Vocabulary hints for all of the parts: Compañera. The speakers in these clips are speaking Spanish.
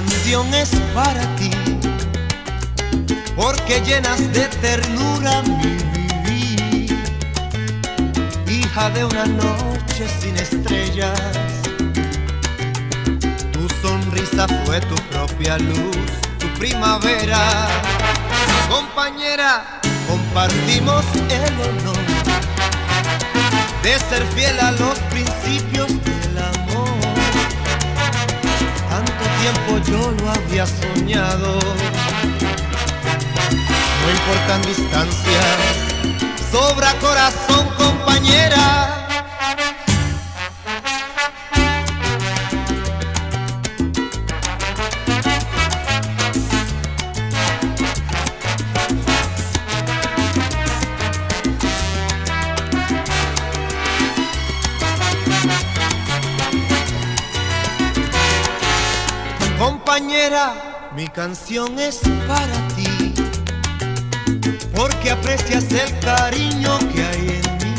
canción es para ti, porque llenas de ternura mi vivir. Hija de una noche sin estrellas, tu sonrisa fue tu propia luz, tu primavera. Compañera, compartimos el honor de ser fiel a los principios del amor. Tanto tiempo yo lo había soñado. No importan distancias, sobra corazón, compañera. Compañera, mi canción es para ti, porque aprecias el cariño que hay en mí.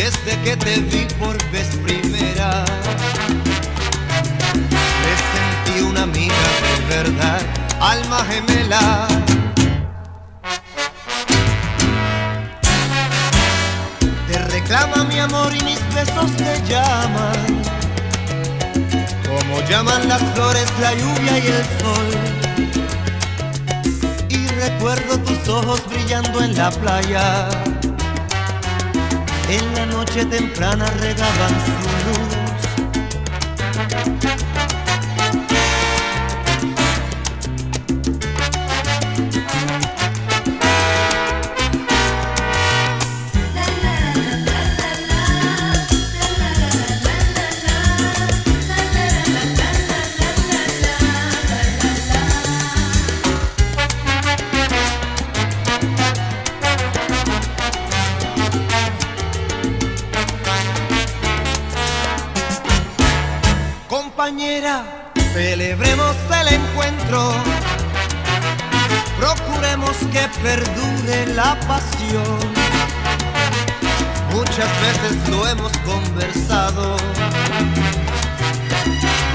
Desde que te vi por vez primera, me sentí una amiga de verdad, alma gemela. Te reclama mi amor y mis besos te llaman, como llaman las flores, la lluvia y el sol. Y recuerdo tus ojos brillando en la playa, en la noche temprana regaban su compañera, celebremos el encuentro, procuremos que perdure la pasión. Muchas veces lo hemos conversado,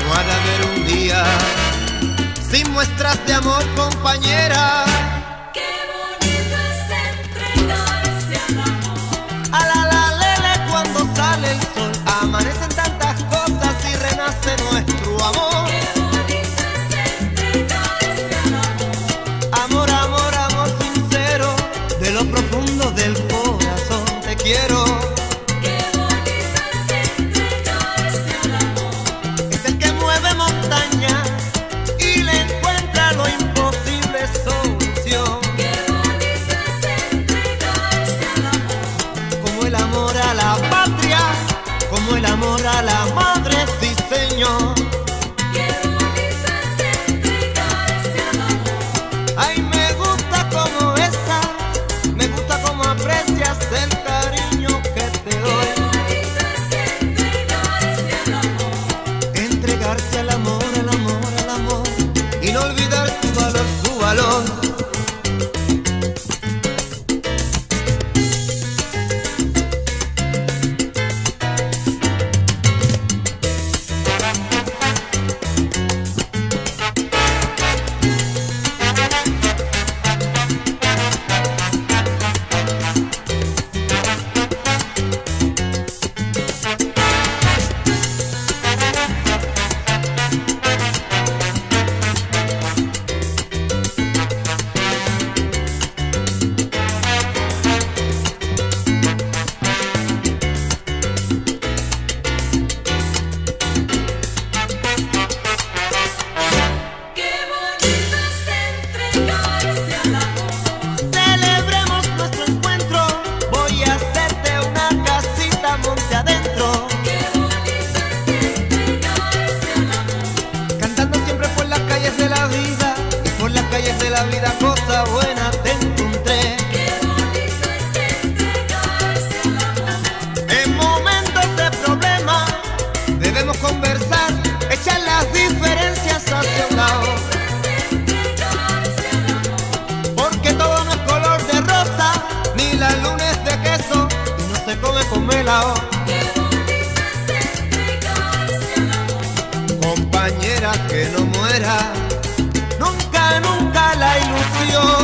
no ha de haber un día sin muestras de amor, compañera. Qué bonito es entregarse al amor, a la la lele cuando sale el sol, amanecen tantas cosas y renace nuestro amor. Qué bonito es entregarse al amor, amor, amor, amor sincero, de lo profundo del corazón te quiero. Qué bonito es entregarse al amor, es el que mueve montañas y le encuentra lo imposible solución. Qué bonito es entregarse al amor, como el amor a la patria, como el amor a la madre. Sí, señor. Qué bonito es entregarse al amor. Ay, me gusta como esa, me gusta como aprecias el cariño que te doy. Qué bonito es entregarse al amor. Entregarse al amor, al amor, al amor, y no olvidar su valor, su valor. Cosa buena te encontré. Qué bonito es entregarse al amor. En momentos de problema debemos conversar, echar las diferencias hacia un lado. Qué bonito es entregarse al amor, porque todo no es color de rosa, ni la luna es de queso, y no se come con melao. Qué bonito es entregarse al amor. compañera que no muera nunca, nunca la ilusión.